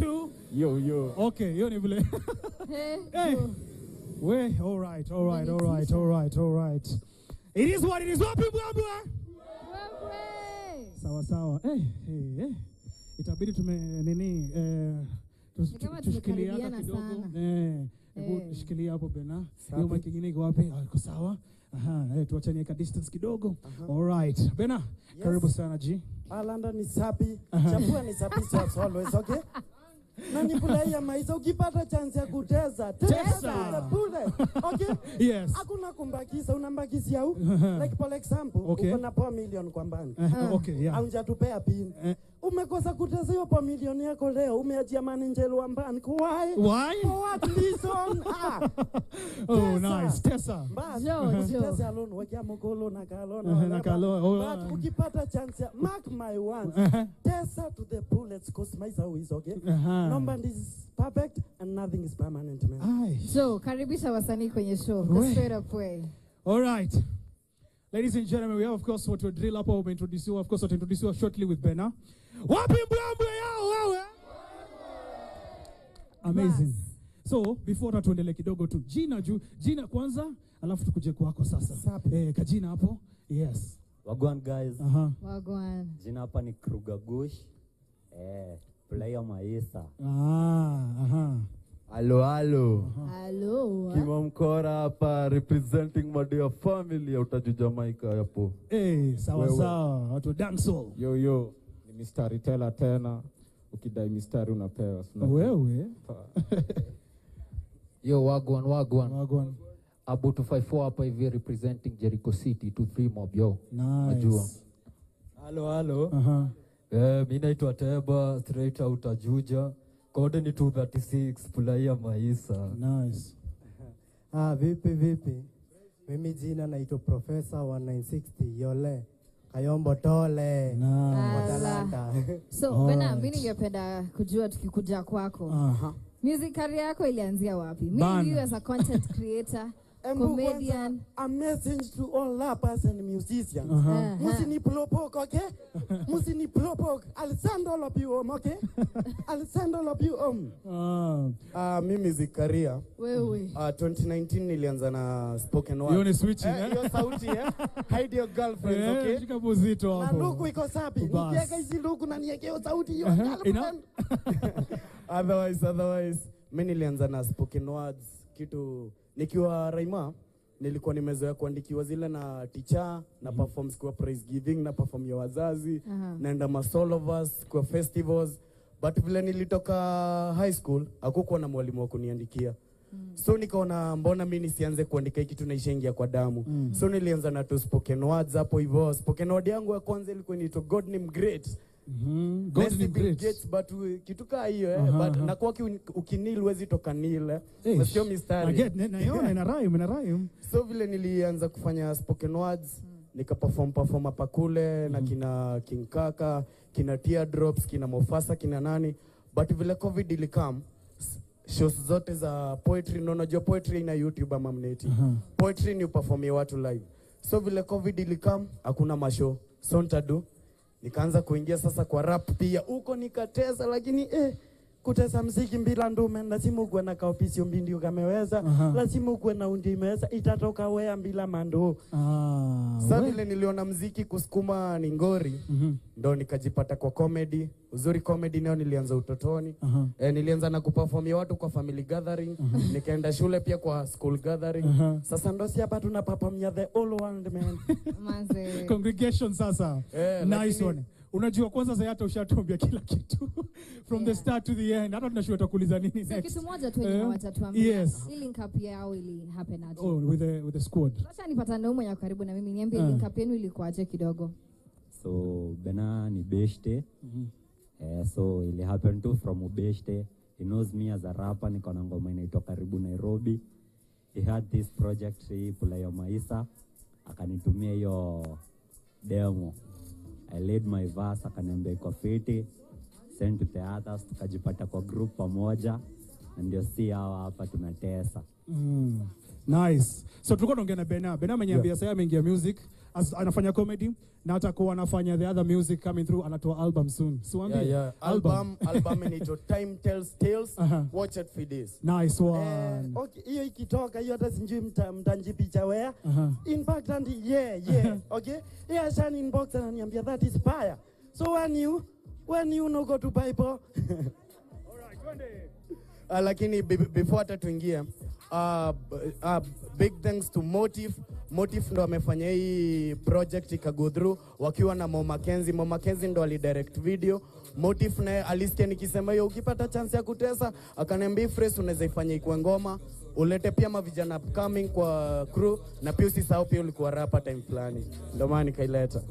too? Yo. Okay, yo ni vile. Hey. We all right. It is what it is. Wapi bwabwa. Sawa. Hey. Itabidi tushikilia hapa kidogo. Hebu shikilia hapo Bena. Hiyo mic nyingine iko wapi? Iko sawa. Tuachanie ka distance kidogo. All right. Bena, karibu sana G. London is happy. Japan is happy so as always, okay? Nani kulaya maizo ukipata chance ya kuteza. Teza bure. Okay? Yes. Hakuna kumbakiza, unambakizia huko. Like for example, uko na poa milioni kwa bank. Okay, yeah. Haujatupea pin. Umekosa kuteza hiyo poa milioni yako leo, umeachia manager wa bank. Why? What reason? Oh, nice. Teza. Yo. Teza alone, wakia mokolo na kalona. But ukipata chance, mark my words. Teza to the bullets cause maizo is okay. Nobody is perfect and nothing is permanent, man. Aye. So, karibisha wasanii kwenye show. Straight up way. All right. Ladies and gentlemen, we have, of course, what we drill up or we introduce you. Of course, I'll introduce you shortly with Bena. Amazing. So, before that, tuendele kidogo tu. Jina kwanza, alafu tukuje kwako sasa. Kajina hapo. Yes. Wagwan, guys. Wagwan. Jina hapa ni Krugagush. Player Maesa. Hello. Kimo Mkora hapa representing my dear family out of Jamaica hapo. Sawa. Watu dancehall. Yo. Ni mistari tela tena. Ukidai mistari unapewa. Wewe. Yo, wagwan. Abu 254 hapa hivi representing Jericho City 23 mob yo. Najua. Hello. Mina ito ateba, straight out ajuja. Kode ni 236, Pulaya Maisa. Nice. Vipi. Mimi jina na ito Professor 1960, yole. Kayombo tole. Nice. So, Bena, mini ngependa kujua tukikuja kwako. Music career yako ilianzia wapi? Mimi you as a content creator. Comedian. A message to all rappers and musicians. Musini Plopok, okay? Musini Plopok. I'll send all of you home, okay? My music career. 2019 nilianza na spoken word. You only switching, Your sauti, Hide your girlfriend, okay? Na luku iko sapi. Nikieka isi luku na nieke yo sauti yo girlfriend. Otherwise. Mi nilianza na spoken words. Kitu... Nikiwa Raima, nilikuwa nimezoea kuandikiwa zile na teacher, na performs kwa praise giving, na perform ya wazazi, naenda masolovers, kwa festivals. But vile nilitoka high school, hakukuwa na mwalimu wa kuniandikia. So nikaona mbona mimi nisianze kuandika kitu na ishaingia kwa damu. So nilianza na to spoken words hapo hivyo. Spoken word yangu ya kwanza ilikuwa inaitwa God Name Great. Godly Gates, but kituka hiyo but nakuwa ukinil wezi toka nil msio mistari na rhyme. So vile nilianza kufanya spoken words, nikaperform hapa kule na kina King Kaka, kina Teardrops, kina Mofasa, kina nani, but vile COVID ilikam shows zote za poetry, unajua poetry ina YouTube ama mneti. Poetry ni uperformie watu live. So vile COVID ilikam hakuna mashow. So ntadu nikaanza kuingia sasa kwa rap pia. Uko nikateza lakini kutesa mziki mbila ndume. Lazima uwe na kaopisi mbindi ukameweza. Lazima uwe na undi imeweza. Itatoka wea mbila mando. Sasa vile niliona mziki kusukuma ningori. Ndo nikajipata kwa comedy. Uzuri comedy nao nilianza utotoni. Nilianza na kuperformia watu kwa family gathering. Nikaenda shule pia kwa school gathering. Sasa ndo si hapa tunaperformia the all world man. Congregation sasa. Nice one. Unajua kwanza sayata ushatumbia kila kitu. From the start to the end. Hata tunashua takuliza nini next. So kitu moja tu wenye watatuambia. Yes. Hii link up yao ili happen aje. Oh, with the squad. Sasa nipatana mwenye kwa karibu na mimi niambie link up yenu ilikuwa aje kidogo. So Bena ni beshte. So it happened to from Ubeshte. He knows me as a rapper. Nikona ngoma inaitwa Karibu Nairobi. He had this project Pulaya Maisa. Akanitumia hiyo demo. I laid my verse, akaniambia iko fiti. Sent to the others, tukajipata kwa group pamoja. Ndio si hawa hapa tunatesa. Nice. So tulikuwa tunaongea na Bena. Bena ameniambia sasa ameingia music. anafanya comedy na atakuwa anafanya the other music coming through, anatoa album soon. So yeah. Album inaitwa Time Tells Tales. Watch it for this. Nice one. Okay, hiyo ikitoka hiyo hata sijui mtanjipicha wea. In fact and yeah. Okay. Yeah, Shan inbox ananiambia that is fire. So when you no go to Bible. All right, twende. Lakini before tatuingia big thanks to Motive ndo amefanya hii project ikago through wakiwa na Mo Mackenzie ndo alidirect video. Motive naye alisikia nikisema hiyo ukipata chance ya kutesa akaniambia fresh unaweza ifanya ikuwe ngoma ulete pia mavijana upcoming kwa crew na pia usisahau pia ulikuwa rapper time fulani ndio maana nikaileta.